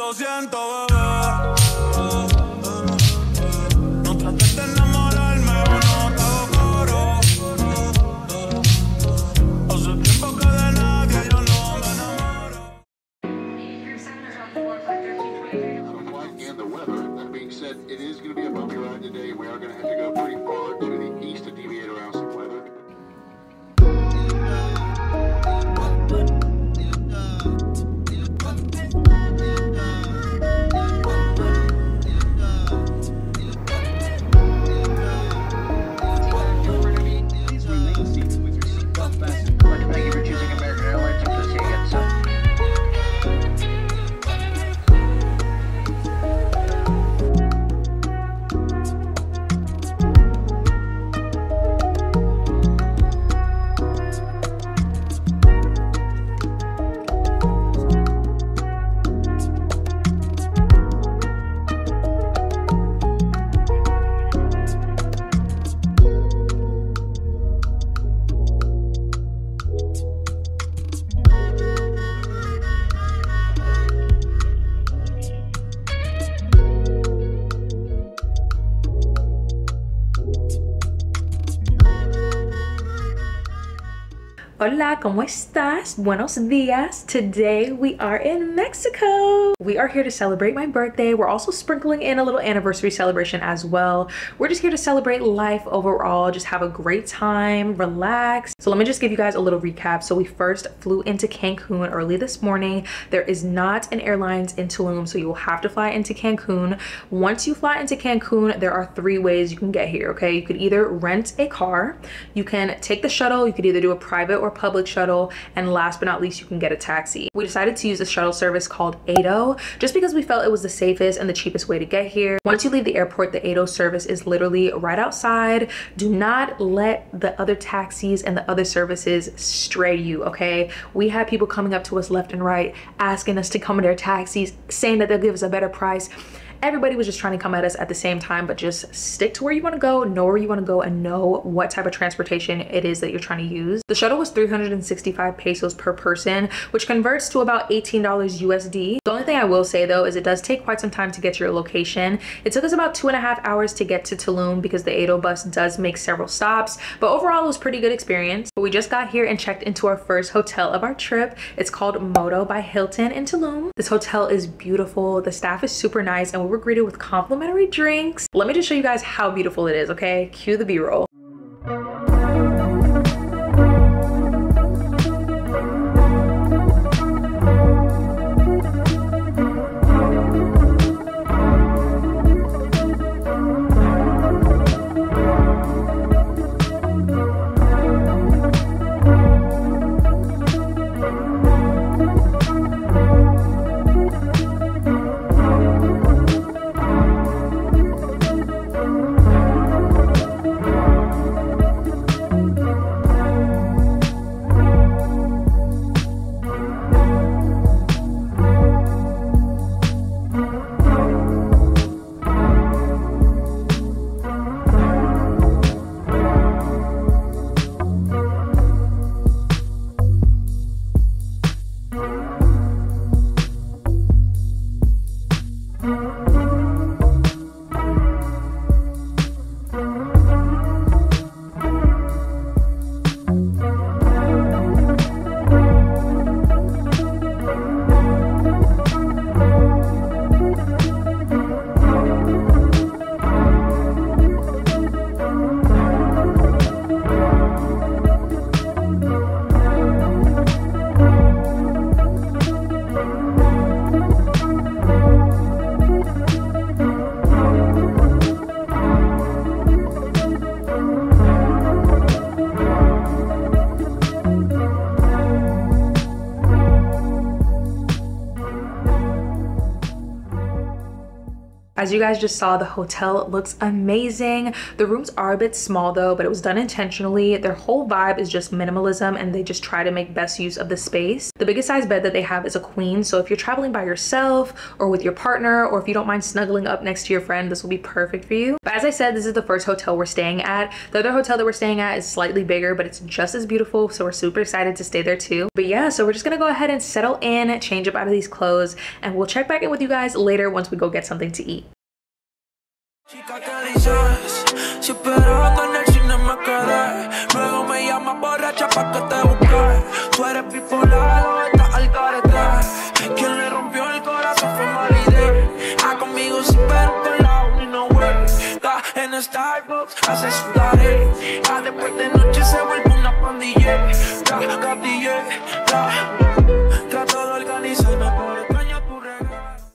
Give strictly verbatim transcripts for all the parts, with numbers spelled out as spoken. Lo siento, bebé. No trates de enamorarme, no te hago coro. Hace tiempo que de nadie yo no me enamoro. Hola, ¿cómo estás? Buenos días. Today we are in Mexico. We are here to celebrate my birthday. We're also sprinkling in a little anniversary celebration as well. We're just here to celebrate life overall, just have a great time, relax. So let me just give you guys a little recap. So we first flew into Cancun early this morning. There is not an airlines in Tulum, so you will have to fly into Cancun. Once you fly into Cancun, there are three ways you can get here, okay? You could either rent a car, you can take the shuttle, you could either do a private or public shuttle, and last but not least you can get a taxi. We decided to use a shuttle service called A D O just because we felt it was the safest and the cheapest way to get here. Once you leave the airport, the A D O service is literally right outside. Do not let the other taxis and the other services stray you, okay? We had people coming up to us left and right asking us to come in their taxis, saying that they'll give us a better price. Everybody was just trying to come at us at the same time, but just stick to where you want to go, know where you want to go, and know what type of transportation it is that you're trying to use. The shuttle was three hundred sixty-five pesos per person, which converts to about eighteen dollars U S D. The only thing I will say though is it does take quite some time to get to your location. It took us about two and a half hours to get to Tulum because the A D O bus does make several stops, but overall it was a pretty good experience. But we just got here and checked into our first hotel of our trip. It's called Motto by Hilton in Tulum. This hotel is beautiful. The staff is super nice, and we were greeted with complimentary drinks. Let me just show you guys how beautiful it is, okay? Cue the B-roll. Thank you. As you guys just saw, the hotel looks amazing. The rooms are a bit small though, but it was done intentionally. Their whole vibe is just minimalism and they just try to make best use of the space. The biggest size bed that they have is a queen, so if you're traveling by yourself or with your partner, or if you don't mind snuggling up next to your friend, this will be perfect for you. But as I said, this is the first hotel we're staying at. The other hotel that we're staying at is slightly bigger, but it's just as beautiful, so we're super excited to stay there too. But yeah, so we're just gonna go ahead and settle in, change up out of these clothes, and we'll check back in with you guys later once we go get something to eat.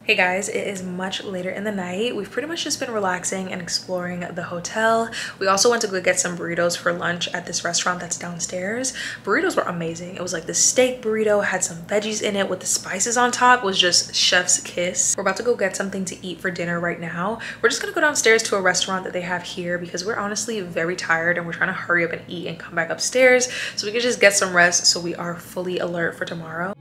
Hey guys, it is much later in the night. We've pretty much just been relaxing and exploring the hotel. We also went to go get some burritos for lunch at this restaurant that's downstairs. Burritos were amazing. It was like this steak burrito, had some veggies in it with the spices on top. It was just chef's kiss. We're about to go get something to eat for dinner right now. We're just gonna go downstairs to a restaurant that they have here because we're honestly very tired and we're trying to hurry up and eat and come back upstairs so we can just get some rest so we are fully alert for tomorrow.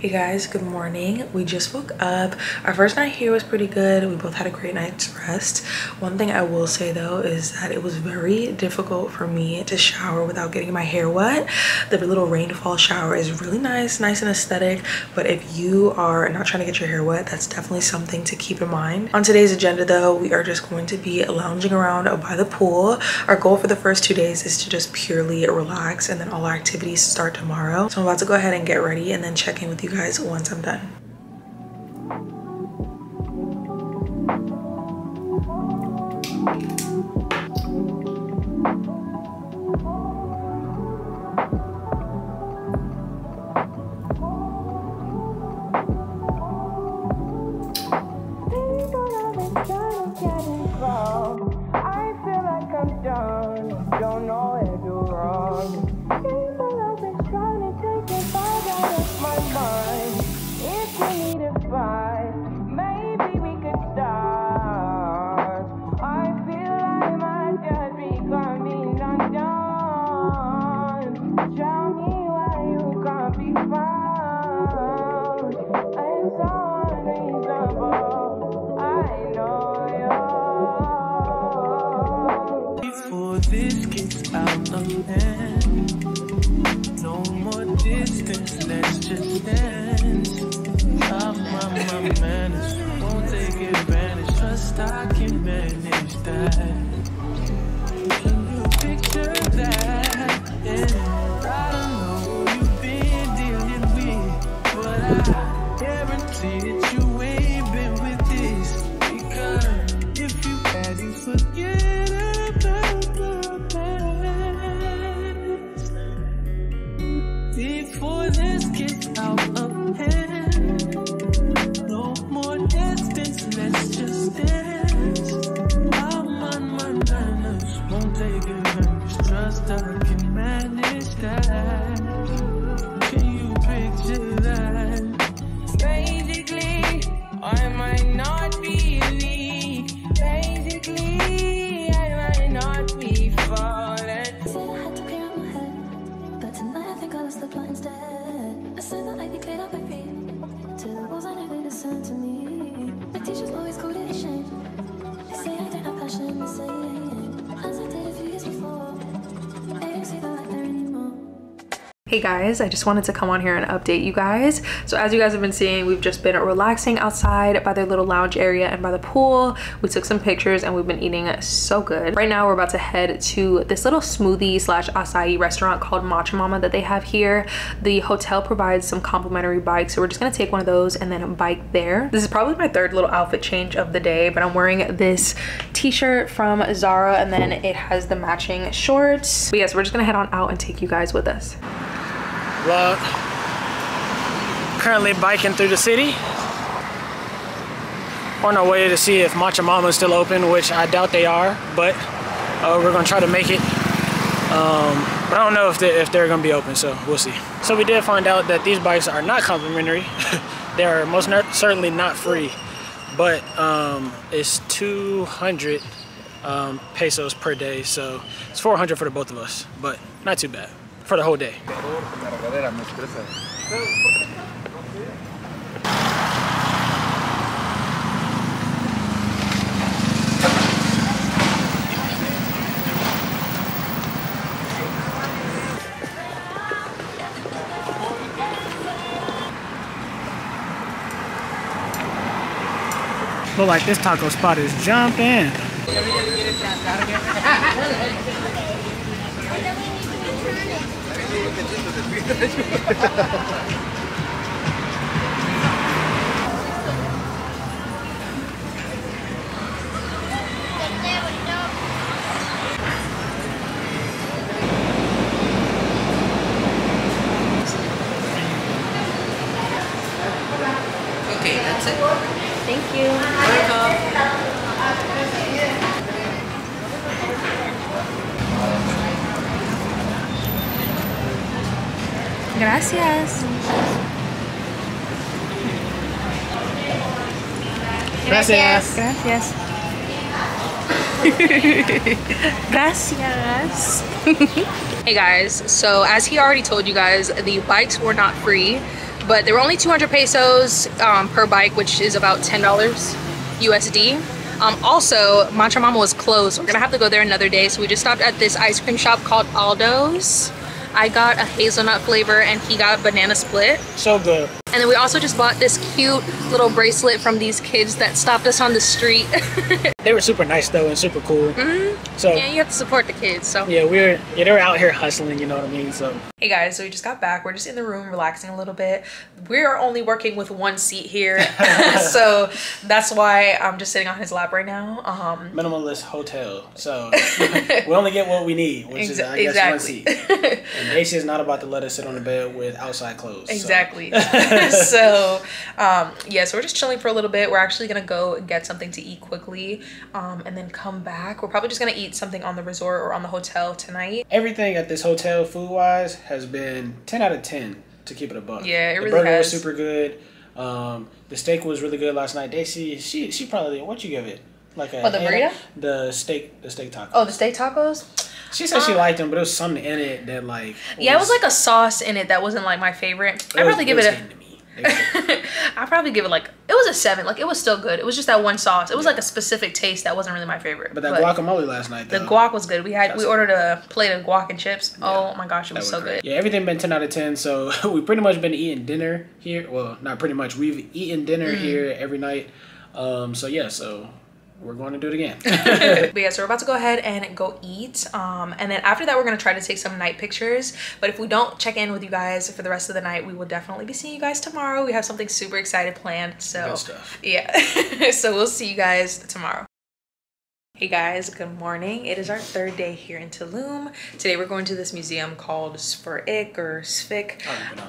Hey guys, good morning. We just woke up. Our first night here was pretty good. We both had a great night's rest. One thing I will say though is that it was very difficult for me to shower without getting my hair wet. The little rainfall shower is really nice, nice and aesthetic, but if you are not trying to get your hair wet, that's definitely something to keep in mind. On today's agenda though, we are just going to be lounging around by the pool. Our goal for the first two days is to just purely relax, and then all our activities start tomorrow. So I'm about to go ahead and get ready and then check in with you guys guys once I'm done. Let's just dance. I'm on my Hey guys, I just wanted to come on here and update you guys. So as you guys have been seeing, we've just been relaxing outside by their little lounge area and by the pool. We took some pictures and we've been eating so good. Right now we're about to head to this little smoothie slash acai restaurant called Matcha Mama that they have here. The hotel provides some complimentary bikes, so we're just gonna take one of those and then bike there. This is probably my third little outfit change of the day, but I'm wearing this t-shirt from Zara and then it has the matching shorts. But yes, yeah, so we're just gonna head on out and take you guys with us. Vlog. Currently biking through the city on our way to see if Matcha Mama is still open, which I doubt they are, but uh, we're gonna try to make it. Um, but I don't know if they, if they're gonna be open, so we'll see. So we did find out that these bikes are not complimentary. They are most certainly not free, but um, it's two hundred um, pesos per day, so it's four hundred for the both of us, but not too bad for the whole day. Look like this taco spot is jumping. Okay, that's it. Thank you. Welcome. Gracias. Gracias. Gracias. Gracias. Hey guys, so as he already told you guys, the bikes were not free, but they were only two hundred pesos um, per bike, which is about ten dollars U S D. Um, also, Matcha Mama was closed. We're gonna have to go there another day, so we just stopped at this ice cream shop called Aldo's. I got a hazelnut flavor and he got banana split. So good. And then we also just bought this cute little bracelet from these kids that stopped us on the street. They were super nice though and super cool. Mm-hmm. So yeah, you have to support the kids. So yeah, we're yeah they're out here hustling. You know what I mean? So hey guys, so we just got back. We're just in the room relaxing a little bit. We're only working with one seat here, so that's why I'm just sitting on his lap right now. Um, Minimalist hotel, so we only get what we need, which is I guess exactly. One seat. And Aisha is not about to let us sit on the bed with outside clothes. Exactly. So. So um yeah, so we're just chilling for a little bit. We're actually gonna go get something to eat quickly um and then come back. We're probably just gonna eat something on the resort or on the hotel tonight. Everything at this hotel food wise has been ten out of ten, to keep it a buck. Yeah, it really has. The burger was super good. Um the steak was really good last night. Daisy, she she probably, what'd you give it? Like a, oh, the burrito? The steak, the steak tacos. Oh, the steak tacos? She said um, she liked them, but there was something in it that like... Was, yeah, it was like a sauce in it that wasn't like my favorite. I'd probably give it a... I probably give it like, it was a seven. Like it was still good. It was just that one sauce. It was yeah. like a specific taste that wasn't really my favorite. But that but guacamole last night though. The guac was good. We had That's we ordered a plate of guac and chips. Yeah. Oh my gosh, it was, was so great. good. Yeah, everything been ten out of ten. So we've pretty much been eating dinner here. Well, not pretty much. We've eaten dinner mm. here every night. Um. So yeah. So. We're going to do it again. But yeah, so we're about to go ahead and go eat. Um, and then after that, we're going to try to take some night pictures. But if we don't check in with you guys for the rest of the night, we will definitely be seeing you guys tomorrow. We have something super excited planned. So good stuff. Yeah. So we'll see you guys tomorrow. Hey guys, good morning. It is our third day here in Tulum. Today we're going to this museum called Sfer Ik or Sfik.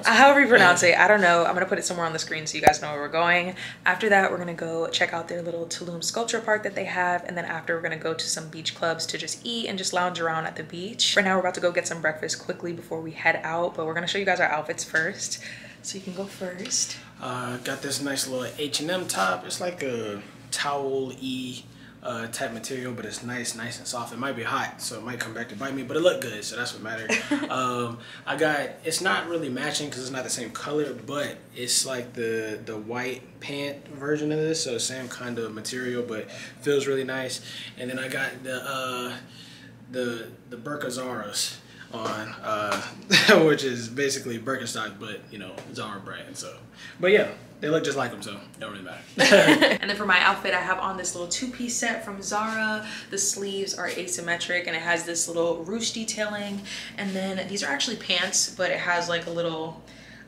However you pronounce it, I don't know. I'm gonna put it somewhere on the screen so you guys know where we're going. After that, we're gonna go check out their little Tulum sculpture park that they have. And then after, we're gonna go to some beach clubs to just eat and just lounge around at the beach. Right now, we're about to go get some breakfast quickly before we head out, but we're gonna show you guys our outfits first. So you can go first. Uh, got this nice little H and M top. It's like a towel-y Uh, type material, but it's nice nice and soft. It might be hot, so it might come back to bite me, but it looked good, so that's what mattered. um, I got, it's not really matching because it's not the same color, but it's like the the white pant version of this, so same kind of material, but feels really nice. And then I got the uh, the the Birkenstock Zaras. on, uh, which is basically Birkenstock, but, you know, Zara brand, so. But yeah, they look just like them, so it don't really matter. And then for my outfit, I have on this little two-piece set from Zara. The sleeves are asymmetric, and it has this little ruche detailing. And then these are actually pants, but it has like a little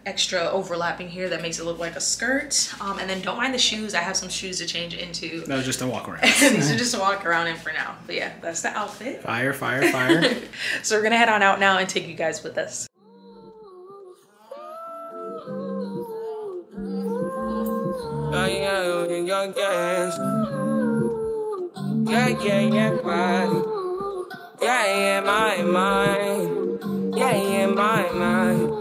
extra overlapping here that makes it look like a skirt. Um, and then don't mind the shoes. I have some shoes to change into. No, just to walk around. These are just to walk around in for now. But yeah, that's the outfit. Fire, fire, fire. So we're gonna head on out now and take you guys with us. Yeah, yeah, yeah, mine. Yeah, yeah, my mind. Yeah, yeah, my mind.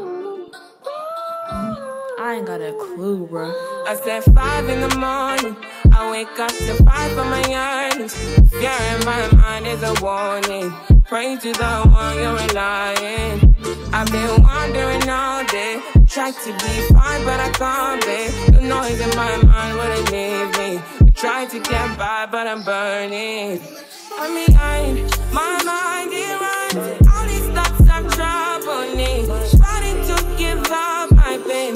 I ain't got a clue, bro. I said five in the morning. I wake up to five for my eyes. Yeah, in my mind is a warning. Pray to the one you're relying. I've been wandering all day. Tried to be fine, but I can't be. The noise in my mind wouldn't leave me. Tried to get by, but I'm burning. I mean, I, my mind is running. All these thoughts I'm troubling me. Trying to give up my pain.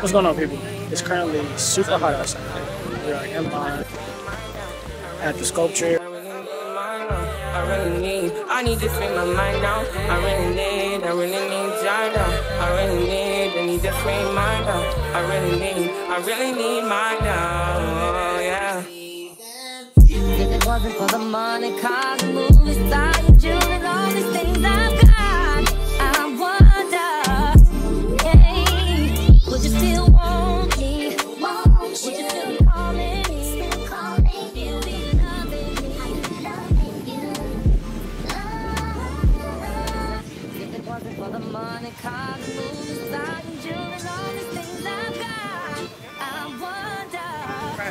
What's going on, people? It's currently super hot outside. We are in line at the sculpture. I really need, I need to free my mind now. I really need, I really need Jada. I really need, I need to free my mind. I really need, I really need my now. Yeah. If it wasn't for the money, cars, the movie stars, and June, and all these things I've got.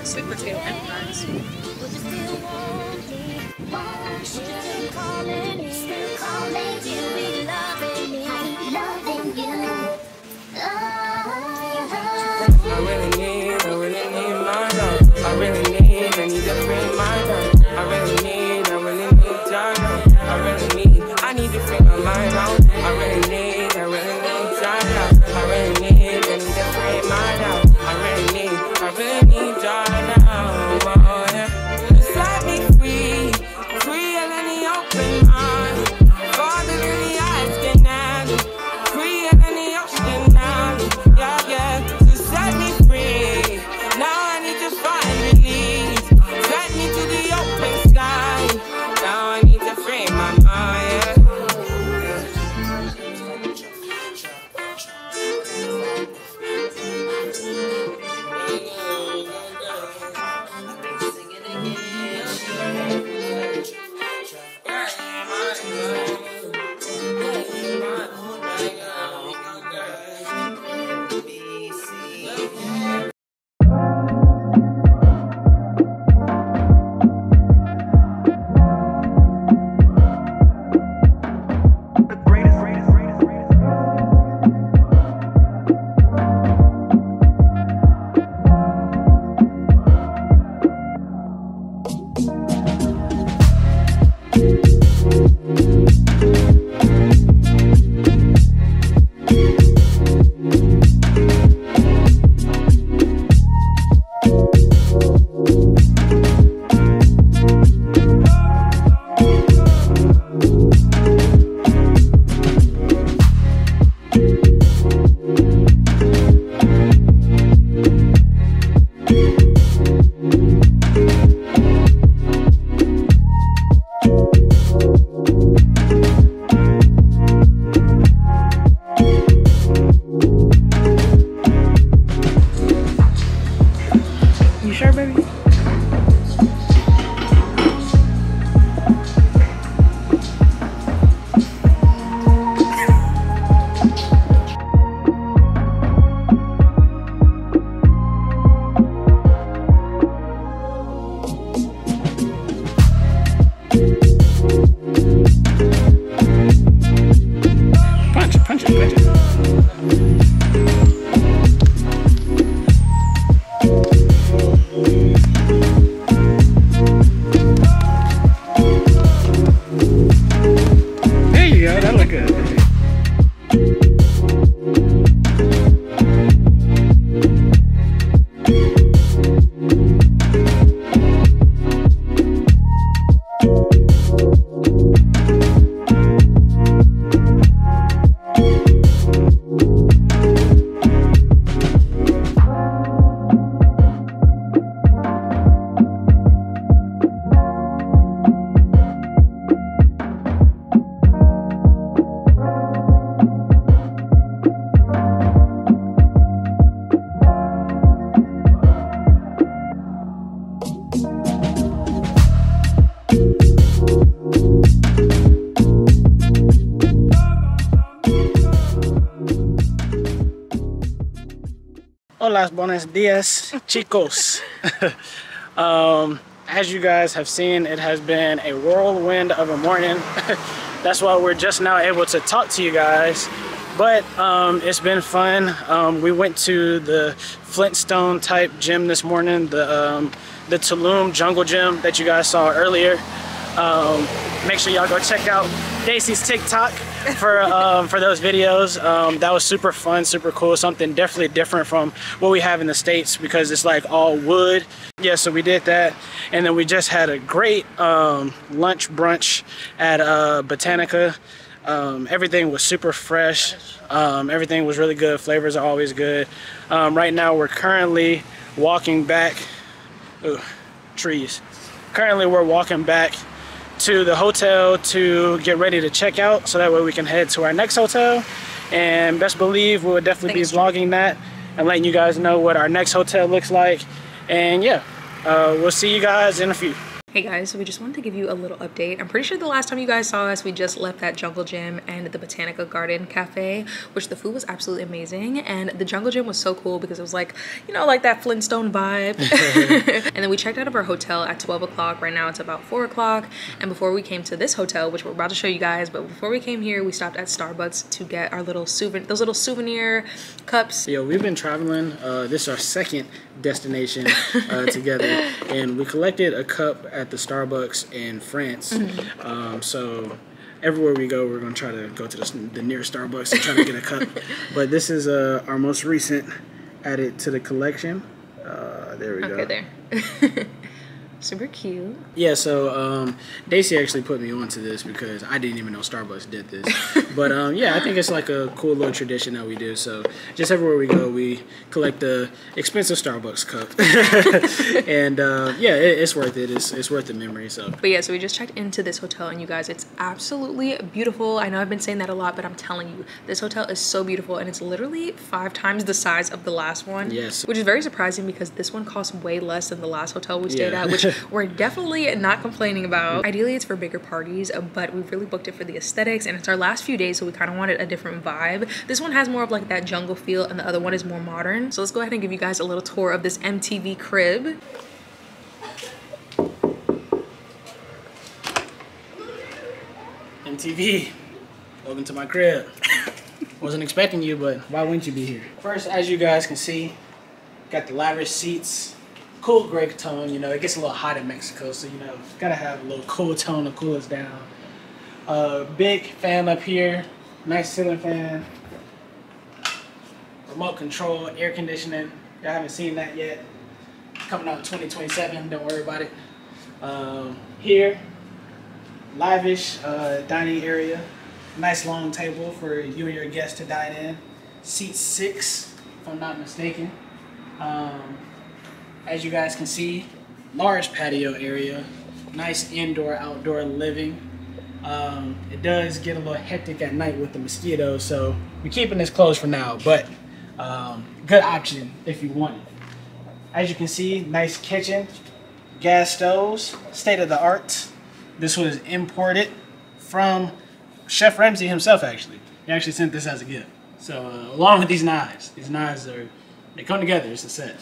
Sweet potato and fries. I really need, I really need my love. I really need, I need to free my love. I really need, I really need Jada. I really need, I need to free my mind out. I really need, I really need Jada. I really need, I need to free my love. I really need, I really need Jada. Hola, buenos dias, chicos. um, as you guys have seen, it has been a whirlwind of a morning. That's why we're just now able to talk to you guys. But um, it's been fun. Um, we went to the Flintstone type gym this morning, the, um, the Tulum Jungle Gym that you guys saw earlier. Um, make sure y'all go check out Daisy's TikTok for um, for those videos. Um, that was super fun, super cool, something definitely different from what we have in the States because it's like all wood. Yeah, so we did that, and then we just had a great um, lunch brunch at uh, Botanica. Um, everything was super fresh. Um, everything was really good. Flavors are always good. Um, right now we're currently walking back. Ooh, trees. Currently we're walking back to the hotel to get ready to check out, so that way we can head to our next hotel. And best believe we will definitely Thanks. be vlogging that and letting you guys know what our next hotel looks like. And yeah, uh, we'll see you guys in a few. Hey guys, so we just wanted to give you a little update. I'm pretty sure the last time you guys saw us, we just left that Jungle Gym and the Botanica Garden Cafe, which the food was absolutely amazing. And the Jungle Gym was so cool because it was like, you know, like that Flintstone vibe. And then we checked out of our hotel at twelve o'clock. Right now it's about four o'clock. And before we came to this hotel, which we're about to show you guys, but before we came here, we stopped at Starbucks to get our little souvenir, those little souvenir cups. Yo, we've been traveling. Uh, this is our second destination uh, together. And we collected a cup at the Starbucks in France. Mm-hmm. um, so everywhere we go, we're going to try to go to the, the nearest Starbucks and try to get a cup. But this is uh, our most recent added to the collection. Uh, there we okay, go. Okay, there. Super cute. Yeah, so um, Daisy actually put me onto this because I didn't even know Starbucks did this. But um, yeah, I think it's like a cool little tradition that we do. So just everywhere we go, we collect the expensive Starbucks cup. And uh, yeah, it, it's worth it. It's, it's worth the memory. So. But yeah, so we just checked into this hotel, and you guys, it's absolutely beautiful. I know I've been saying that a lot, but I'm telling you, this hotel is so beautiful, and it's literally five times the size of the last one. Yes. Which is very surprising because this one costs way less than the last hotel we stayed yeah. at, which we're definitely not complaining about. Ideally, it's for bigger parties, but we really booked it for the aesthetics, and it's our last few days, so we kind of wanted a different vibe. This one has more of like that jungle feel, and the other one is more modern. So let's go ahead and give you guys a little tour of this M T V crib. M T V, welcome to my crib. Wasn't expecting you, but why wouldn't you be here? First, as you guys can see, got the lavish seats. Cool gray tone, you know, it gets a little hot in Mexico, so you know, gotta have a little cool tone to cool us down. Uh, big fan up here, nice ceiling fan, remote control, air conditioning. Y'all haven't seen that yet. Coming out in twenty twenty-seven, don't worry about it. Um, here, lavish uh, dining area, nice long table for you and your guests to dine in. Seat six, if I'm not mistaken. Um, As you guys can see, large patio area, nice indoor, outdoor living. Um, it does get a little hectic at night with the mosquitoes, so we're keeping this closed for now, but um, good option if you want it. As you can see, nice kitchen, gas stoves, state of the art. This was imported from Chef Ramsay himself, actually. He actually sent this as a gift. So uh, along with these knives, these knives, are they come together, it's a set.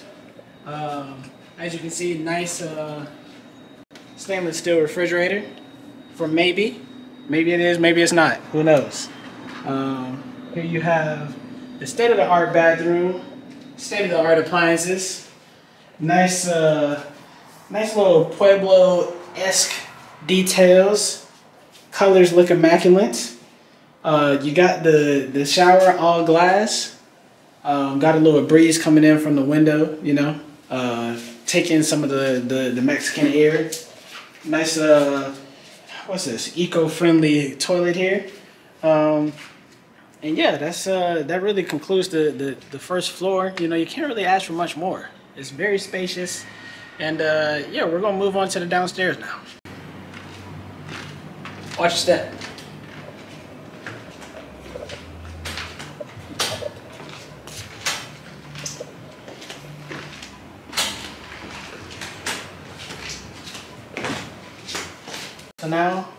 Um, as you can see, nice uh, stainless steel refrigerator for maybe, maybe it is, maybe it's not, who knows. Um, here you have the state-of-the-art bathroom, state-of-the-art appliances, nice, uh, nice little Pueblo-esque details, colors look immaculate. Uh, you got the, the shower all glass, um, got a little breeze coming in from the window, you know. Uh, take in some of the, the, the Mexican air. Nice uh, what's this, eco-friendly toilet here. Um, and yeah, that's uh, that really concludes the, the, the first floor. You know, you can't really ask for much more. It's very spacious. And uh, yeah, we're gonna move on to the downstairs now. Watch that. So now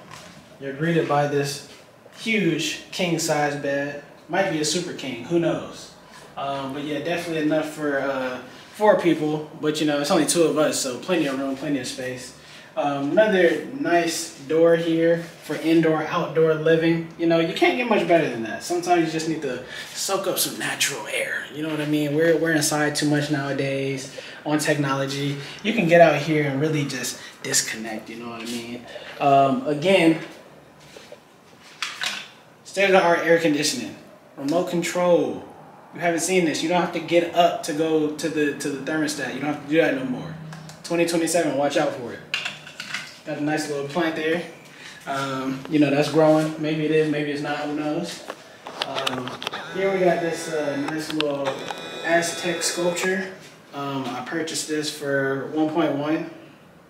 you're greeted by this huge king size bed. Might be a super king, who knows? Um, but yeah, definitely enough for uh, four people, but you know, it's only two of us, so plenty of room, plenty of space. Um, another nice door here for indoor, outdoor living. You know, you can't get much better than that. Sometimes you just need to soak up some natural air. You know what I mean? We're, we're inside too much nowadays on technology. You can get out here and really just disconnect, you know what I mean? Um, again, state-of-the-art air conditioning, remote control. You haven't seen this. You don't have to get up to go to the to the thermostat. You don't have to do that no more. twenty twenty-seven, watch out for it. Got a nice little plant there. Um, you know, that's growing. Maybe it is, maybe it's not, who knows. Um, here we got this uh, nice little Aztec sculpture. Um, I purchased this for one point one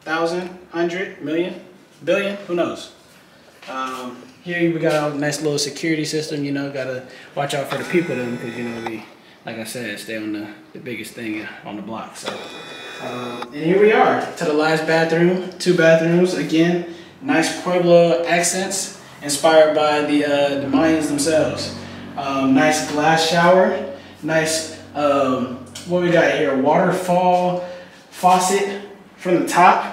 thousand, one hundred, million, billion, who knows. Um, here we got a nice little security system, you know, gotta watch out for the people then, because, you know, we, like I said, stay on the, the biggest thing on the block, so. Um, and here we are, to the last bathroom, two bathrooms, again, nice Pueblo accents, inspired by the, uh, the Mayans themselves. Um, nice glass shower, nice, um, what we got here, waterfall faucet from the top.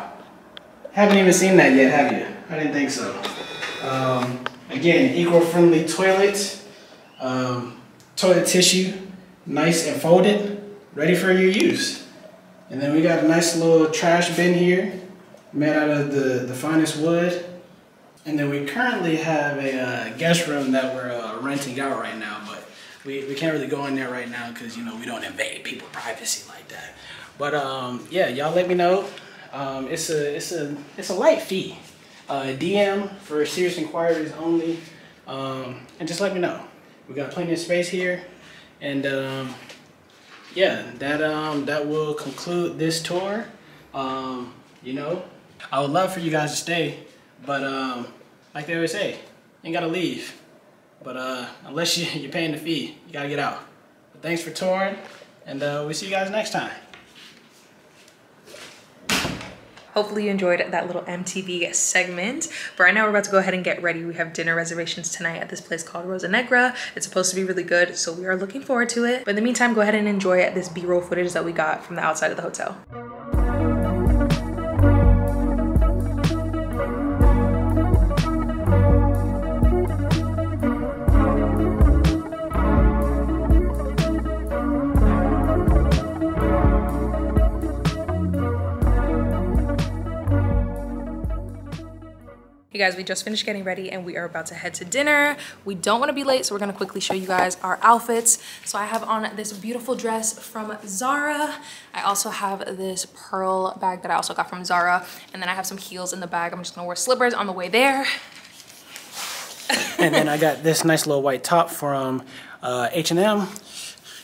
Haven't even seen that yet, have you? I didn't think so. Um, again, eco-friendly toilet, um, toilet tissue, nice and folded, ready for your use. And then we got a nice little trash bin here, made out of the, the finest wood. And then we currently have a uh, guest room that we're uh, renting out right now, but we, we can't really go in there right now because, you know, we don't invade people's privacy like that. But um, yeah, y'all let me know. Um, it's a it's a it's a light fee. Uh, D M for serious inquiries only, um, and just let me know. We got plenty of space here, and um, yeah, that um, that will conclude this tour. Um, you know, I would love for you guys to stay, but um, like they always say, ain't gotta leave. But uh, unless you you're paying the fee, you gotta get out. But thanks for touring, and uh, we'll see you guys next time. Hopefully you enjoyed that little M T V segment. But right now we're about to go ahead and get ready. We have dinner reservations tonight at this place called Rosa Negra. It's supposed to be really good, so we are looking forward to it. But in the meantime, go ahead and enjoy this B-roll footage that we got from the outside of the hotel. You guys, we just finished getting ready and we are about to head to dinner. We don't want to be late, so we're going to quickly show you guys our outfits. So I have on this beautiful dress from Zara. I also have this pearl bag that I also got from Zara. And then I have some heels in the bag. I'm just going to wear slippers on the way there. And then I got this nice little white top from uh, H and M.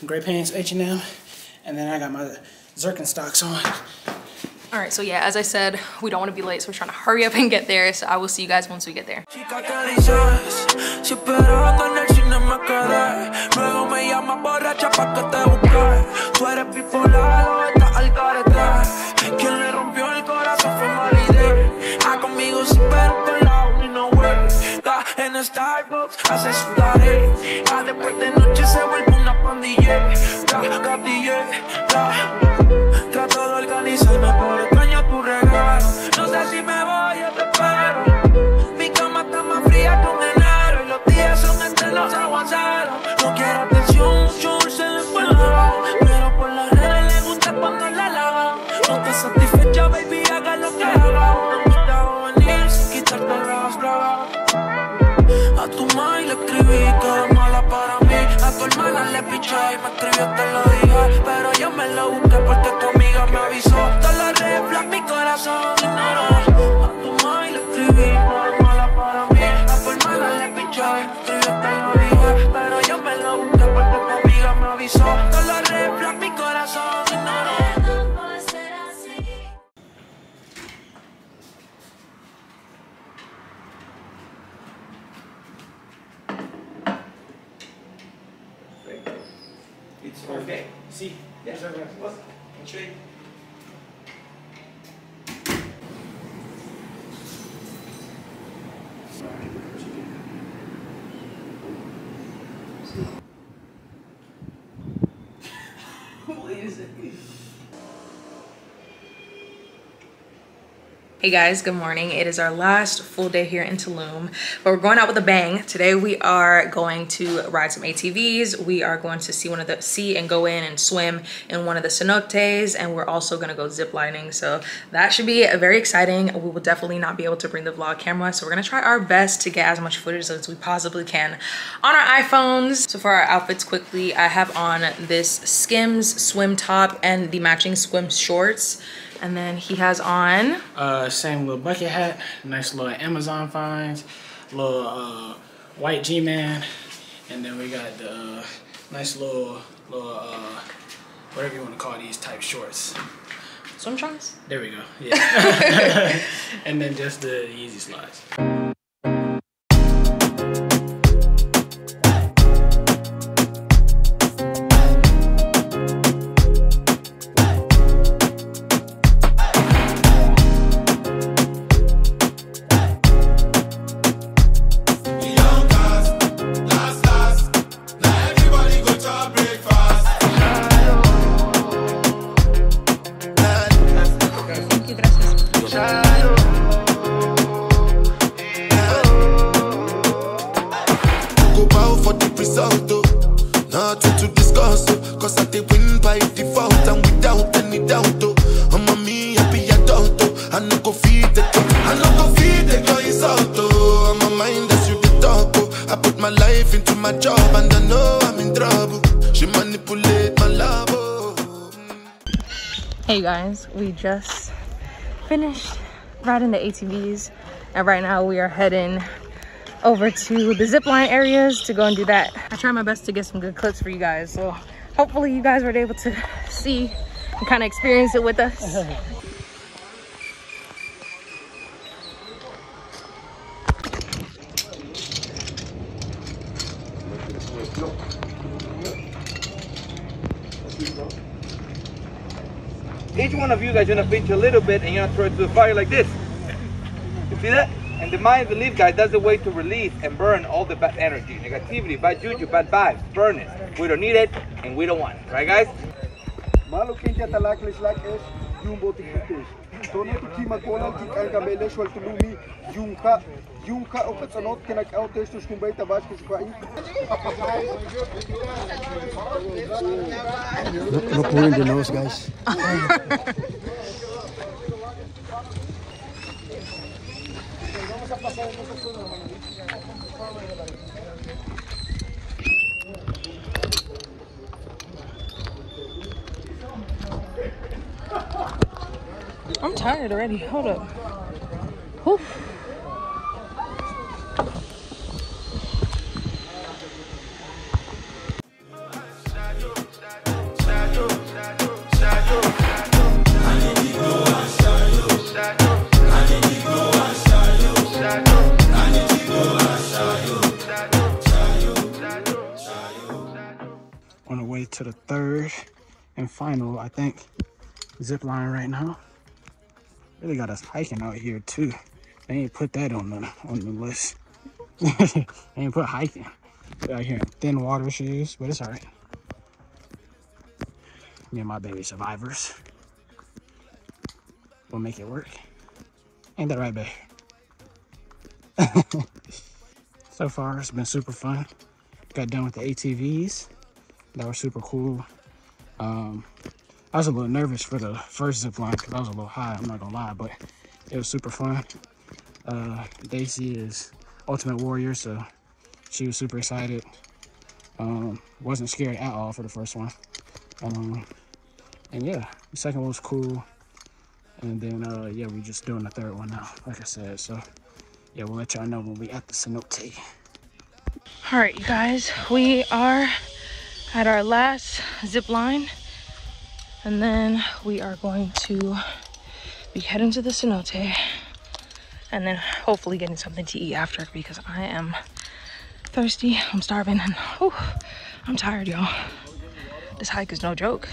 Gray pants, H and M. And then I got my Birkenstocks on. All right, so yeah, as I said, we don't want to be late, so we're trying to hurry up and get there. So I will see you guys once we get there. Toda la red flag mi corazón, dinero. A tu ma y le escribí normal. Perfect. See? Yeah. What? I'll show you. Hey guys, good morning. It is our last full day here in Tulum, but we're going out with a bang. Today we are going to ride some A T Vs. We are going to see one of the see and go in and swim in one of the cenotes, and we're also going to go zip lining. So that should be very exciting. We will definitely not be able to bring the vlog camera, so we're going to try our best to get as much footage as we possibly can on our iPhones. So for our outfits quickly, I have on this Skims swim top and the matching swim shorts. And then he has on uh same little bucket hat, nice little Amazon finds, little uh white G-man, and then we got the uh, nice little little uh whatever you want to call these type shorts, swim trunks, there we go, yeah. And then just the Yeezy slides. Hey guys, we just finished riding the A T Vs, and right now we are heading over to the zipline areas to go and do that. I tried my best to get some good clips for you guys, so hopefully you guys were able to see and kind of experience it with us. Each one of you guys gonna pinch a little bit, and you're gonna throw it to the fire like this. You see that? And the mind belief, guys, that's the way to release and burn all the bad energy, negativity, bad juju, bad vibes. Burn it. We don't need it, and we don't want it. Right, guys? Look, look who in the nose, guys. I'm tired already. Hold up. Whew. On the way to the third and final, I think, zip line right now. Really got us hiking out here too. They ain't put that on the on the list. They ain't put hiking. We're out here in thin water shoes, but it's all right. Me and my baby survivors. We'll make it work. Ain't that right, babe? So far, it's been super fun. Got done with the A T Vs. That was super cool. Um, I was a little nervous for the first zip line because I was a little high, I'm not gonna lie, but it was super fun. Uh, Daisy is Ultimate Warrior, so she was super excited. Um, wasn't scared at all for the first one. Um, and yeah, the second one was cool. And then, uh, yeah, we're just doing the third one now, like I said. So yeah, we'll let y'all know when we at the cenote. All right, you guys, we are at our last zip line. And then we are going to be heading to the cenote and then hopefully getting something to eat after, because I am thirsty, I'm starving, and oh, I'm tired, y'all. This hike is no joke.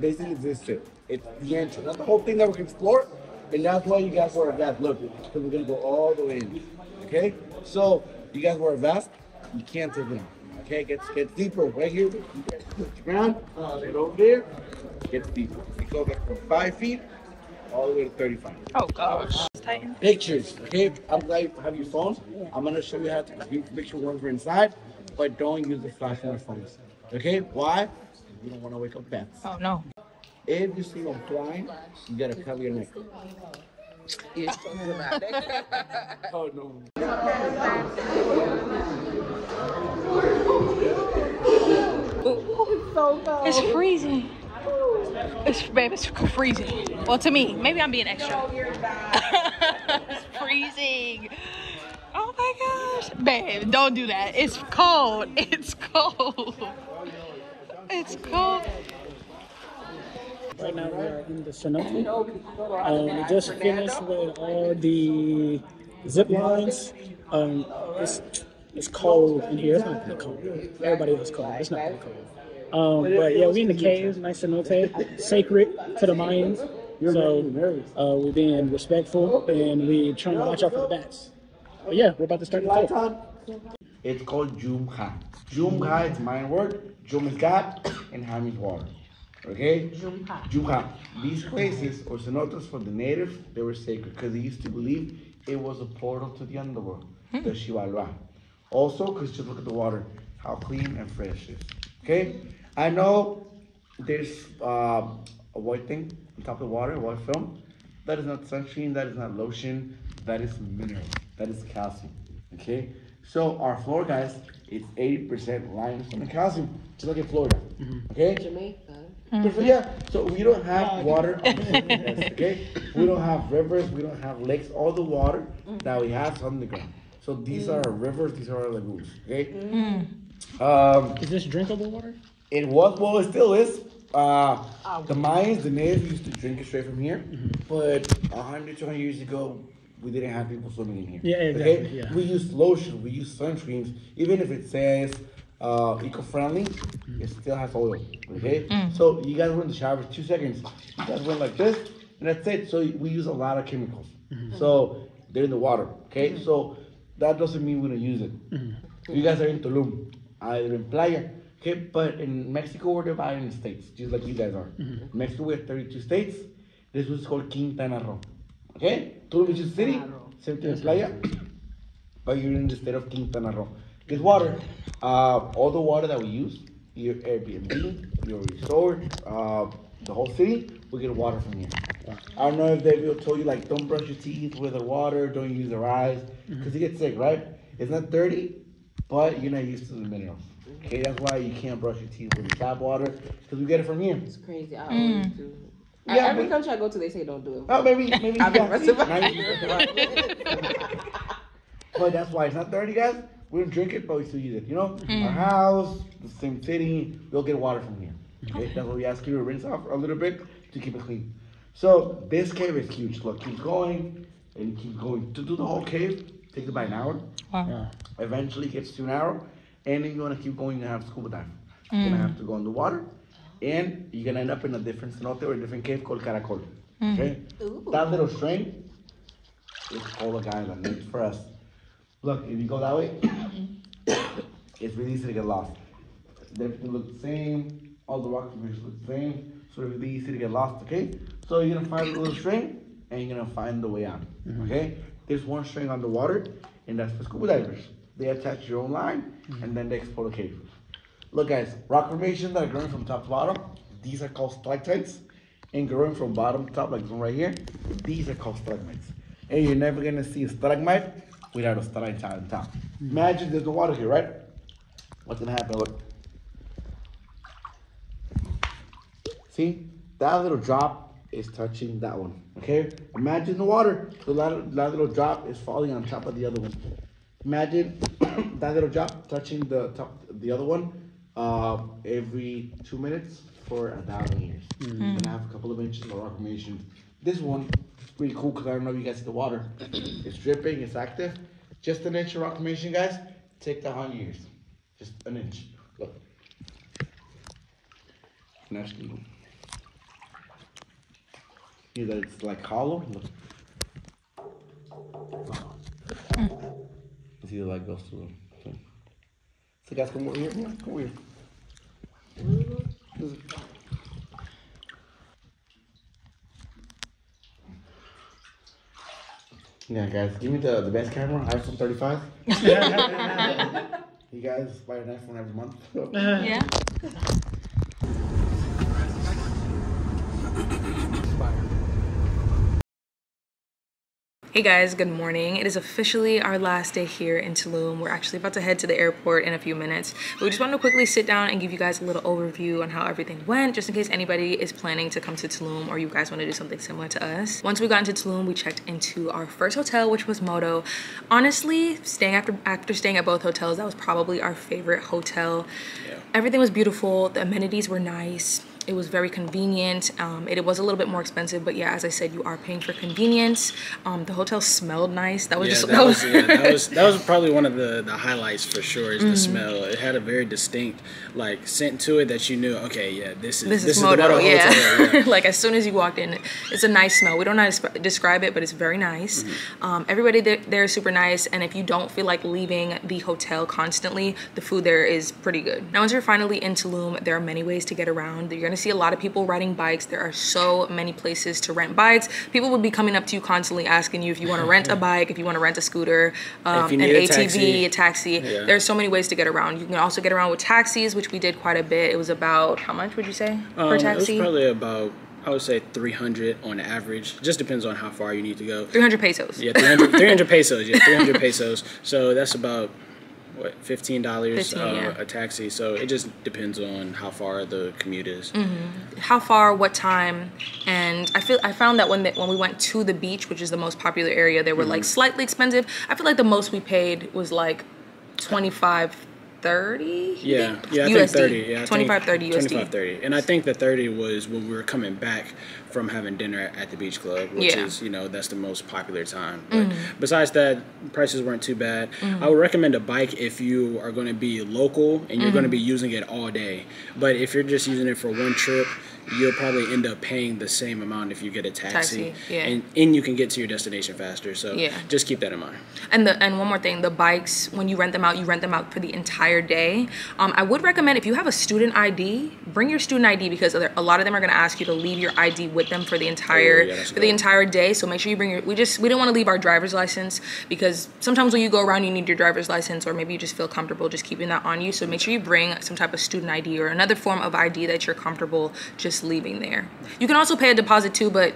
Basically this too. It's the entrance. That's the whole thing that we explore, and that's why you guys wear a vest. Look, because we're gonna go all the way in. Okay? So you guys wear a vest, you can't take it off. Okay, it gets, gets deeper. Right here, you guys put the ground, right over there, it gets deeper. It goes like from five feet all the way to thirty-five. Oh gosh. Titan. Pictures. Okay, I'm glad you have your phones. I'm gonna show you how to use picture once we're inside, but don't use the flash on your phones. Okay? Why? You don't want to wake up bats. Oh no. If you see them flying, you gotta cover your neck. It's dramatic. Oh no. It's so cold. It's freezing. It's, babe, it's freezing. Well, to me, maybe I'm being extra. It's freezing. Oh my gosh. Babe, don't do that. It's cold. It's cold. It's cold. Right now we're in the cenote. Um, we just finished with all the zip lines. Um, it's, it's cold in here. It's not that cold. Everybody else cold. It's not that cold. Um, but yeah, we in the caves, nice cenote, sacred to the Mayans. So uh, we're being respectful and we trying to watch out for the bats. But yeah, we're about to start the tour. It's called Jumha. Jumha is Mayan word. Jum is God and Ham is water. Okay? Jumha. Jumha. These places or cenotes for the natives, they were sacred because they used to believe it was a portal to the underworld, hmm. the Xibalba. Also, because just look at the water, how clean and fresh it is. Okay? I know there's uh, a white thing on top of the water, a white film. That is not sunscreen, that is not lotion, that is mineral, that is calcium. Okay? So our floor, guys, it's eighty percent limestone and calcium, just like in Florida. Mm-hmm. Okay? Jamaica. Mm-hmm. Yeah, so we don't have water on the surface, okay? We don't have rivers, we don't have lakes. All the water mm-hmm. that we have is underground. So these mm. are our rivers, these are our lagoons, okay? Mm. Um, is this drinkable water? It was, well, it still is. Uh, oh, the Mayans, the natives used to drink it straight from here, mm-hmm. but a hundred, two hundred years ago, we didn't have people swimming in here. Yeah, exactly. Okay? Yeah. We use lotion, we use sunscreens. Even if it says uh, eco-friendly, mm-hmm. it still has oil. Okay? Mm-hmm. So you guys went in the shower for two seconds. You guys went like this, and that's it. So we use a lot of chemicals. Mm-hmm. So they're in the water. Okay? Mm-hmm. So that doesn't mean we don't use it. Mm-hmm. You guys are in Tulum, either in Playa. Okay? But in Mexico, we're divided in states, just like you guys are. Mm-hmm. Mexico, we have thirty-two states. This was called Quintana Roo. Okay? Tulum is a city, same thing as Playa, but you're in the state of Quintana Roo. This water, uh, all the water that we use, your Airbnb, your resort, uh, the whole city, we get water from here. I don't know if they will tell you, like, don't brush your teeth with the water, don't use your eyes, because you get sick, right? It's not dirty, but you're not used to the minerals. Okay, that's why you can't brush your teeth with the tap water, because we get it from here. It's crazy. I always do. Yeah, every but, country I go to, they say don't do it. Oh, maybe, maybe. I've been But that's why it's not dirty, guys. We don't drink it, but we still use it. You know, mm. our house, the same city, we'll get water from here. Okay, that's why we ask you to rinse off a little bit to keep it clean. So this cave is huge. Look, keep going and keep going. To do the whole cave takes about an hour. Wow. Yeah. Eventually, it gets to an hour, and then you want to keep going and have scuba dive. Mm. You're gonna have to go in the water. And you're gonna end up in a different cenote or a different cave called Caracol. Mm-hmm. Okay? Ooh. That little stream is called a guy's name for us. Look, if you go that way, it's really easy to get lost. Everything looks the same, all the rock features look the same, so it's really easy to get lost, okay? So you're gonna find a little stream and you're gonna find the way out. Mm-hmm. Okay? There's one string on the water, and that's for scuba divers. They attach your own line mm-hmm. and then they explore the cave. Look, guys, rock formations that are growing from top to bottom, these are called stalactites. And growing from bottom to top, like this one right here, these are called stalagmites. And you're never going to see a stalagmite without a stalactite on top. Mm-hmm. Imagine there's no water here, right? What's going to happen? Look. See? That little drop is touching that one, okay? Imagine the water. So that, that little drop is falling on top of the other one. Imagine that little drop touching the top, the other one. Uh, every two minutes for a thousand years. Mm-hmm. And I have a couple of inches of rock formation. This one is pretty cool because I don't know if you guys see the water. It's dripping, it's active. Just an inch of approximation, guys. Take that on yours. Just an inch. Look. Now see that it's like hollow. Look. You see the light goes through. So guys, come over here. Come over here. Yeah, guys, give me the, the best camera, iPhone thirty-five. You guys buy an iPhone every month. So. Yeah. Hey guys, good morning. It is officially our last day here in Tulum. We're actually about to head to the airport in a few minutes. We just wanted to quickly sit down and give you guys a little overview on how everything went, just in case anybody is planning to come to Tulum or you guys want to do something similar to us. Once we got into Tulum, we checked into our first hotel, which was Motto. Honestly, staying after, after staying at both hotels, that was probably our favorite hotel. Yeah. Everything was beautiful. The amenities were nice. It was very convenient. Um, it, it was a little bit more expensive, but yeah, as I said, you are paying for convenience. Um, the hotel smelled nice. That was yeah, just that was, yeah, that was that was probably one of the, the highlights for sure. Is mm-hmm. the smell? It had a very distinct like scent to it that you knew. Okay, yeah, this is this, this is Motto, is the Motto yeah. hotel. Yeah. Like as soon as you walked in, it's a nice smell. We don't know how to describe it, but it's very nice. Mm-hmm. Um, everybody there, there is super nice, and if you don't feel like leaving the hotel constantly, the food there is pretty good. Now, once you're finally in Tulum, there are many ways to get around. You're gonna see a lot of people riding bikes. There are so many places to rent bikes. People would be coming up to you constantly asking you if you want to rent a bike, if you want to rent a scooter, um, an A T V, taxi. a taxi. Yeah. There are so many ways to get around. You can also get around with taxis, which we did quite a bit. It was about, how much would you say um, per taxi? It was probably about, I would say three hundred on average. Just depends on how far you need to go. three hundred pesos. Yeah, three hundred, three hundred pesos. Yeah, three hundred pesos. So that's about... what, fifteen dollars uh, yeah. a taxi. So it just depends on how far the commute is. Mm-hmm. How far, what time. And I feel I found that when the, when we went to the beach, which is the most popular area, they were mm-hmm. like slightly expensive. I feel like the most we paid was like twenty-five, thirty. Yeah, think? yeah, I U S D. think thirty. Yeah, twenty-five, thirty U S D. twenty-five, thirty. And I think the thirty was when we were coming back from having dinner at the beach club, which yeah. is, you know, that's the most popular time. But mm-hmm. besides that, prices weren't too bad. Mm-hmm. I would recommend a bike if you are going to be local and you're mm-hmm. going to be using it all day. But if you're just using it for one trip, you'll probably end up paying the same amount if you get a taxi, taxi yeah. and, and you can get to your destination faster. So yeah. just keep that in mind. And the and one more thing, the bikes, when you rent them out, you rent them out for the entire day. Um, I would recommend if you have a student I D, bring your student I D because a lot of them are going to ask you to leave your I D with them for the entire oh, yeah, for cool. the entire day. So make sure you bring your. We just we don't want to leave our driver's license because sometimes when you go around, you need your driver's license or maybe you just feel comfortable just keeping that on you. So make sure you bring some type of student I D or another form of I D that you're comfortable just leaving there. You can also pay a deposit too, but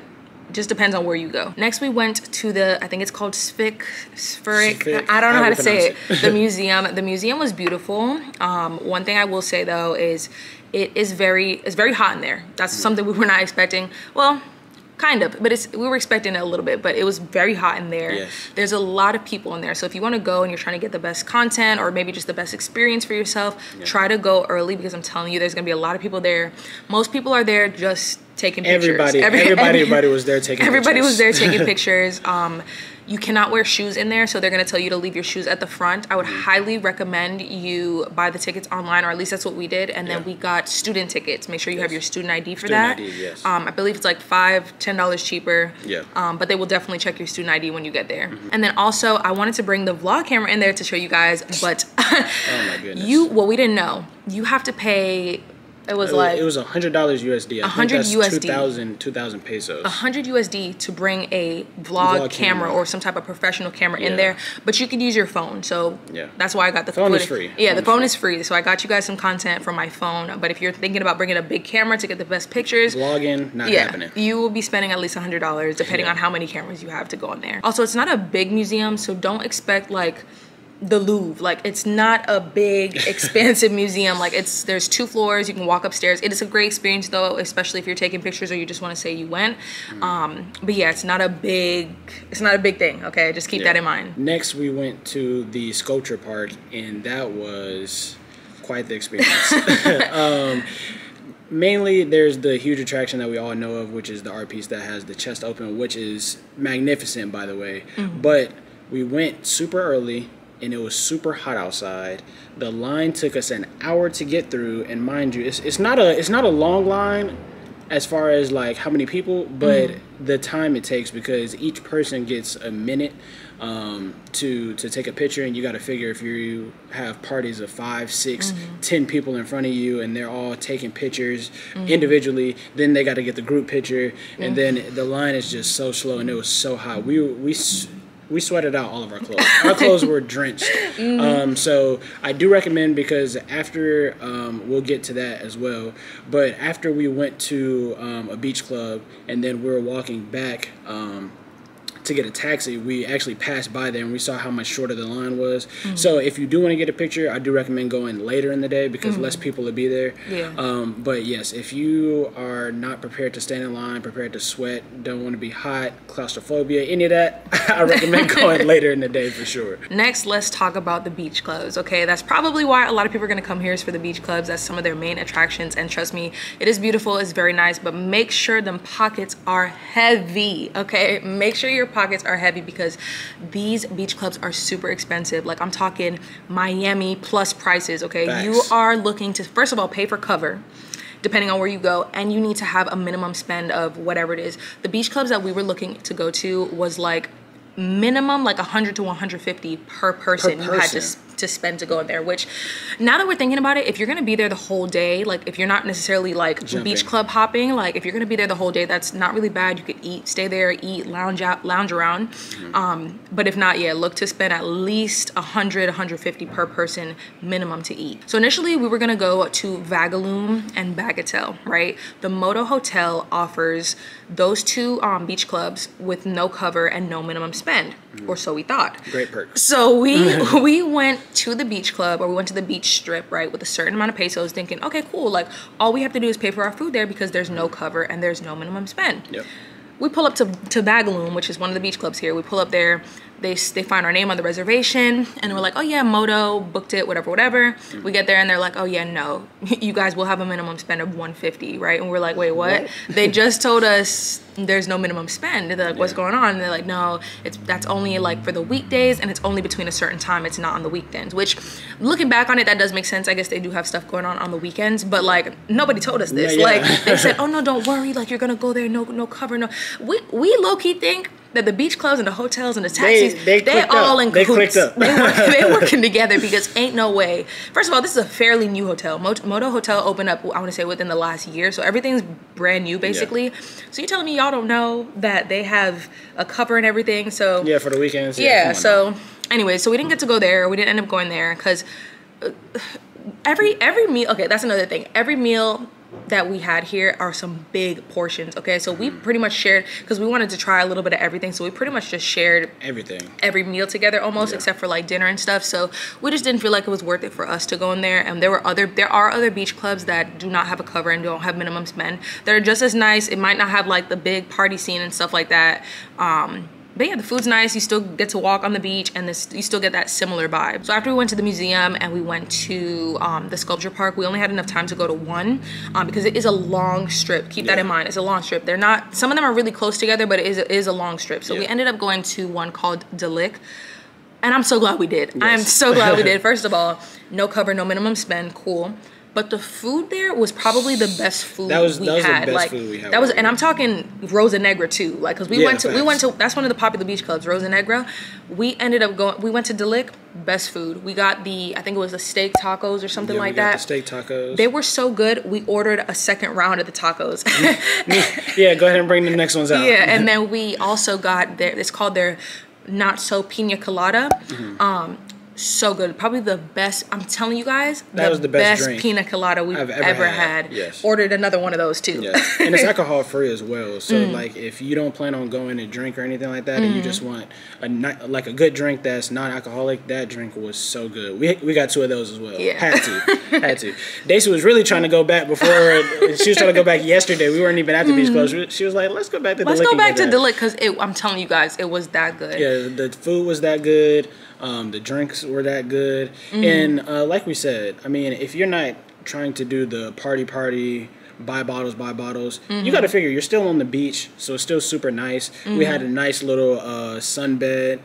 just depends on where you go. Next we went to the, I think it's called Sfer Ik, Sfer Ik, I don't know I how to say it. it. The museum, the museum was beautiful. Um, one thing I will say though is it is very, it's very hot in there. That's mm-hmm. something we were not expecting. Well, kind of, but it's we were expecting it a little bit, but it was very hot in there. Yes. There's a lot of people in there. So if you want to go and you're trying to get the best content or maybe just the best experience for yourself, yeah. try to go early because I'm telling you, there's going to be a lot of people there. Most people are there just taking pictures. Everybody, every, everybody, every, everybody was there taking everybody pictures. Everybody was there taking pictures. Um, you cannot wear shoes in there, so they're going to tell you to leave your shoes at the front. I would mm-hmm. highly recommend you buy the tickets online, or at least that's what we did. And yeah. then we got student tickets. Make sure you yes. have your student I D for student that. I D, yes. um, I believe it's like five dollars, ten dollars cheaper. Yeah. Um, but they will definitely check your student I D when you get there. Mm-hmm. And then also, I wanted to bring the vlog camera in there to show you guys, but oh my goodness. you, well, we didn't know. You have to pay... It was like it was a hundred dollars U S D. A hundred U S D. Two thousand, two thousand pesos. A hundred U S D to bring a vlog, vlog camera, camera or some type of professional camera yeah. in there, but you could use your phone. So yeah, that's why I got the phone footage. is free. Yeah, phone the phone is free. free. So I got you guys some content from my phone. But if you're thinking about bringing a big camera to get the best pictures, vlogging not yeah, happening. You will be spending at least a hundred dollars depending yeah. on how many cameras you have to go in there. Also, it's not a big museum, so don't expect like. the Louvre. Like it's not a big expansive museum. Like it's there's two floors, you can walk upstairs. It is a great experience though, especially if you're taking pictures or you just want to say you went. Mm. Um but yeah, it's not a big it's not a big thing, okay? Just keep yeah. that in mind. Next we went to the sculpture park and that was quite the experience. um Mainly, there's the huge attraction that we all know of, which is the art piece that has the chest open, which is magnificent, by the way. Mm-hmm. But We went super early and it was super hot outside. The line took us an hour to get through, and mind you, it's, it's not a it's not a long line as far as like how many people, but mm-hmm. the time it takes, because each person gets a minute um, to to take a picture, and you got to figure if you have parties of five, six, mm-hmm. ten people in front of you, and they're all taking pictures mm-hmm. individually, then they got to get the group picture, yeah. and then the line is just so slow, and it was so hot. We we. We sweated out all of our clothes. Our clothes were drenched. Mm-hmm. um, so I do recommend, because after, um, we'll get to that as well, but after we went to um, a beach club, and then we were walking back um, to get a taxi, we actually passed by there and we saw how much shorter the line was. Mm-hmm. So if you do want to get a picture, I do recommend going later in the day, because mm-hmm. less people will be there. Yeah. Um, but yes, if you are not prepared to stand in line, prepared to sweat, don't want to be hot, claustrophobia, any of that, I recommend going later in the day for sure. Next, let's talk about the beach clubs. Okay, that's probably why a lot of people are going to come here, is for the beach clubs. That's some of their main attractions, and trust me, it is beautiful, it's very nice, but make sure them pockets are heavy. Okay, make sure you're pockets are heavy, because these beach clubs are super expensive. Like, I'm talking Miami plus prices, okay? Thanks. You are looking to, first of all, pay for cover, depending on where you go, and you need to have a minimum spend of whatever it is. The beach clubs that we were looking to go to was like minimum like one hundred to one hundred fifty per person, per person. You had to, to spend to go in there, which, now that we're thinking about it, if you're going to be there the whole day, like if you're not necessarily like Jumping. beach club hopping, like if you're going to be there the whole day, that's not really bad. You could eat, stay there, eat, lounge out, lounge around. Mm-hmm. Um, but if not, yeah, look to spend at least one hundred, one hundred fifty per person minimum to eat. So initially we were going to go to Vagalume and Bagatelle, right? The Motto Hotel offers those two um, beach clubs with no cover and no minimum spend, mm. or so we thought. Great perk. So we, we went to the beach club, or we went to the beach strip, right, with a certain amount of pesos, thinking, okay, cool, like all we have to do is pay for our food there, because there's no cover and there's no minimum spend. Yep. We pull up to, to Vagalume, which is one of the beach clubs here. We pull up there, they, they find our name on the reservation, and we're like, oh yeah, Moto, booked it, whatever, whatever. Mm-hmm. We get there, and they're like, oh yeah, no, you guys will have a minimum spend of one hundred fifty, right? And we're like, wait, what? what? They just told us there's no minimum spend. They're like, what's yeah. going on? And they're like, no, it's that's only like for the weekdays, and it's only between a certain time. It's not on the weekends, which, looking back on it, that does make sense. I guess they do have stuff going on on the weekends, but like, nobody told us this. Yeah, yeah. Like, they said, oh no, don't worry, like you're gonna go there, no no cover, no. We we low-key think that the beach clubs and the hotels and the taxis, they, they they're all up. in cahoots. They they're work, they working together, because ain't no way. First of all, this is a fairly new hotel. Moto Hotel opened up, I want to say, within the last year. So everything's brand new, basically. Yeah. So you're telling me y'all don't know that they have a cover and everything? So yeah, for the weekends. Yeah, yeah so anyway, so we didn't get to go there. We didn't end up going there, because every, every meal, okay, that's another thing. Every meal that we had here are some big portions, okay? So we pretty much shared, because we wanted to try a little bit of everything, so we pretty much just shared everything, every meal together almost, yeah. except for like dinner and stuff. So we just didn't feel like it was worth it for us to go in there. And there were other there are other beach clubs that do not have a cover and don't have minimum spend that are just as nice. It might not have like the big party scene and stuff like that, um but yeah, the food's nice. You still get to walk on the beach, and this, you still get that similar vibe. So after we went to the museum and we went to um, the sculpture park, we only had enough time to go to one, um, because it is a long strip. Keep yeah. that in mind. It's a long strip. They're not, some of them are really close together, but it is, it is a long strip. So yeah. we ended up going to one called Delek. And I'm so glad we did. Yes. I'm so glad we did. First of all, no cover, no minimum spend. Cool. But the food there was probably the best food that was, we that was had. The best like food we had that was, and I'm talking Rosa Negra too. Like, cause we yeah, went to, facts. we went to. That's one of the popular beach clubs, Rosa Negra. We ended up going. We went to Delek. Best food. We got the, I think it was the steak tacos or something yeah, like we got that. The steak tacos. They were so good. We ordered a second round of the tacos. Yeah, go ahead and bring the next ones out. Yeah, and then we also got their. It's called their not so pina colada. Mm-hmm. Um. So good. Probably the best. I'm telling you guys, that the was the best, best pina colada we've I've ever, ever had. had. Yes. Ordered another one of those too. Yes. And it's alcohol free as well. So mm. like if you don't plan on going to drink or anything like that, mm. and you just want a like a good drink that's non-alcoholic, that drink was so good. We we got two of those as well. Yeah. Had to. Had to. Daisy was really trying to go back before. She was trying to go back yesterday. We weren't even at the mm. beach club. She was like, let's go back to the Let's go back to Delek, because I'm telling you guys, it was that good. Yeah, the food was that good. Um, the drinks were that good. Mm-hmm. And uh, like we said, I mean, if you're not trying to do the party party buy bottles, buy bottles. Mm-hmm. You got to figure, you're still on the beach, so it's still super nice. Mm-hmm. We had a nice little uh, sunbed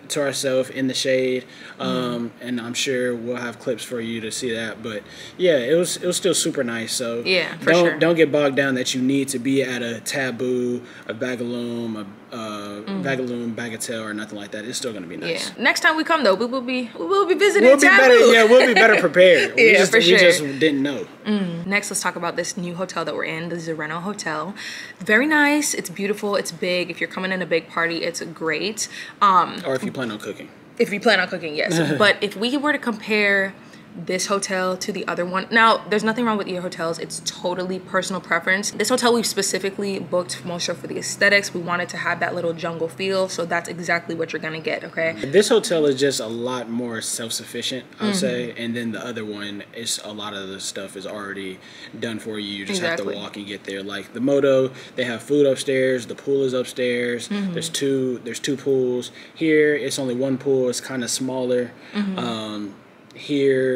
to ourselves in the shade, um, mm-hmm. and I'm sure we'll have clips for you to see that. But yeah, it was it was still super nice. So yeah, for don't sure. don't get bogged down that you need to be at a Taboo, a Vagalume, a Uh, mm. Vagalume, Bagatelle, or nothing like that. It's still gonna be nice. Yeah. Next time we come though, we will be we will be visiting. We'll be better, yeah, we'll be better prepared. yeah, we just, for sure. We just didn't know. Mm. Next, let's talk about this new hotel that we're in, the Zereno Hotel. Very nice. It's beautiful. It's big. If you're coming in a big party, it's great. Um, or if you plan on cooking. If you plan on cooking, yes. But if we were to compare this hotel to the other one, now there's nothing wrong with your hotels, it's totally personal preference. This hotel we've specifically booked Moshe for the aesthetics. We wanted to have that little jungle feel, so that's exactly what you're gonna get. Okay, this hotel is just a lot more self-sufficient, I'll mm-hmm. say, and then the other one is a lot of the stuff is already done for you. You just exactly. have to walk and get there. Like the Motto, they have food upstairs, the pool is upstairs, mm-hmm. there's two there's two pools. Here it's only one pool, it's kind of smaller. Mm-hmm. um Here,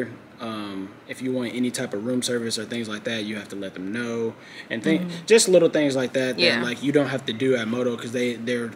um, if you want any type of room service or things like that, you have to let them know, and th- mm-hmm. just little things like that that yeah. like you don't have to do at Motto, because they they're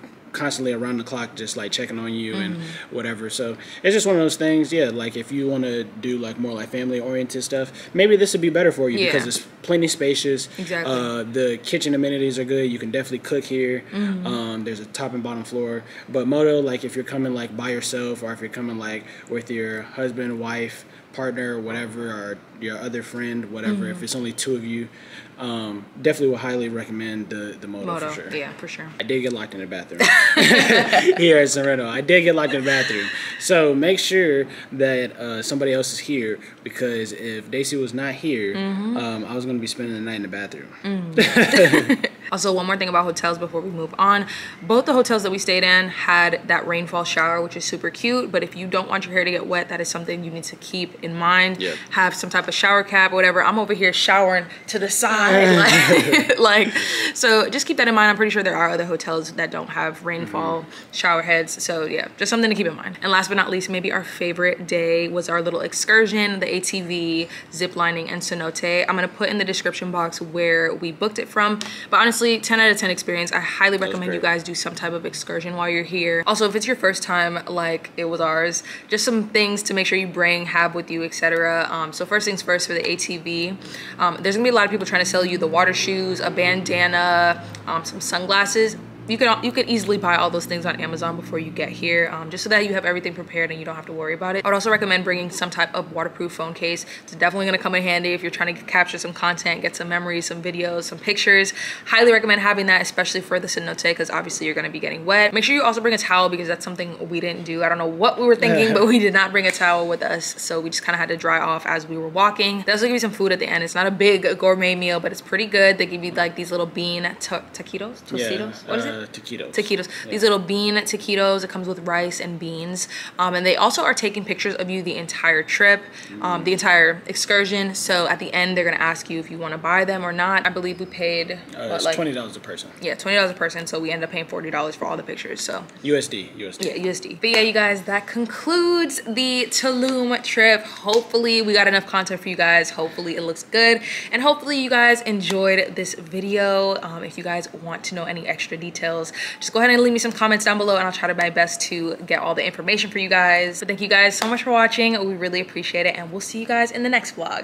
constantly around the clock just like checking on you mm-hmm. and whatever. So it's just one of those things. Yeah, like if you want to do like more like family oriented stuff, maybe this would be better for you yeah. because it's plenty spacious. Exactly. Uh, the kitchen amenities are good. You can definitely cook here. Mm-hmm. Um, there's a top and bottom floor. But Motto, like if you're coming like by yourself, or if you're coming like with your husband, wife, partner, whatever, or your other friend, whatever, mm-hmm. if it's only two of you, um, definitely would highly recommend the, the Motto, Motto for sure. Yeah, for sure. I did get locked in the bathroom here at Zereno. I did get locked in the bathroom. So make sure that uh, somebody else is here, because if Daisy was not here, mm-hmm. um, I was going to be spending the night in the bathroom. Mm. Also, one more thing about hotels before we move on. Both the hotels that we stayed in had that rainfall shower, which is super cute. But if you don't want your hair to get wet, that is something you need to keep in mind. Yep. Have some type of shower cap or whatever. I'm over here showering to the side. like, like, so just keep that in mind. I'm pretty sure there are other hotels that don't have rainfall mm-hmm. shower heads. So yeah, just something to keep in mind. And last but not least, maybe our favorite day was our little excursion, the A T V, zip lining, and cenote. I'm going to put in the description box where we booked it from. But honestly, ten out of ten experience. I highly recommend you guys do some type of excursion while you're here. Also, if it's your first time, like it was ours, just some things to make sure you bring, have with you, et cetera. Um, so first things first for the A T V, um, there's gonna be a lot of people trying to sell you the water shoes, a bandana, um, some sunglasses. You can you could easily buy all those things on Amazon before you get here, um, just so that you have everything prepared and you don't have to worry about it. I would also recommend bringing some type of waterproof phone case. It's definitely going to come in handy if you're trying to capture some content, get some memories, some videos, some pictures. Highly recommend having that, especially for the cenote, because obviously you're going to be getting wet. Make sure you also bring a towel, because that's something we didn't do. I don't know what we were thinking, but we did not bring a towel with us, so we just kind of had to dry off as we were walking. They also give you some food at the end. It's not a big gourmet meal, but it's pretty good. They give you like these little bean taquitos, tocitos. What is it? Uh, taquitos. Taquitos. Yeah. These little bean taquitos. It comes with rice and beans. Um, and they also are taking pictures of you the entire trip, um, the entire excursion. So at the end, they're going to ask you if you want to buy them or not. I believe we paid uh, what, it's like, twenty dollars a person. Yeah, twenty dollars a person. So we end up paying forty dollars for all the pictures. So U S D. U S D. Yeah, U S D. But yeah, you guys, that concludes the Tulum trip. Hopefully, we got enough content for you guys. Hopefully, it looks good. And hopefully, you guys enjoyed this video. Um, if you guys want to know any extra details, just go ahead and leave me some comments down below, and I'll try to my best to get all the information for you guys. So thank you guys so much for watching. We really appreciate it, and we'll see you guys in the next vlog.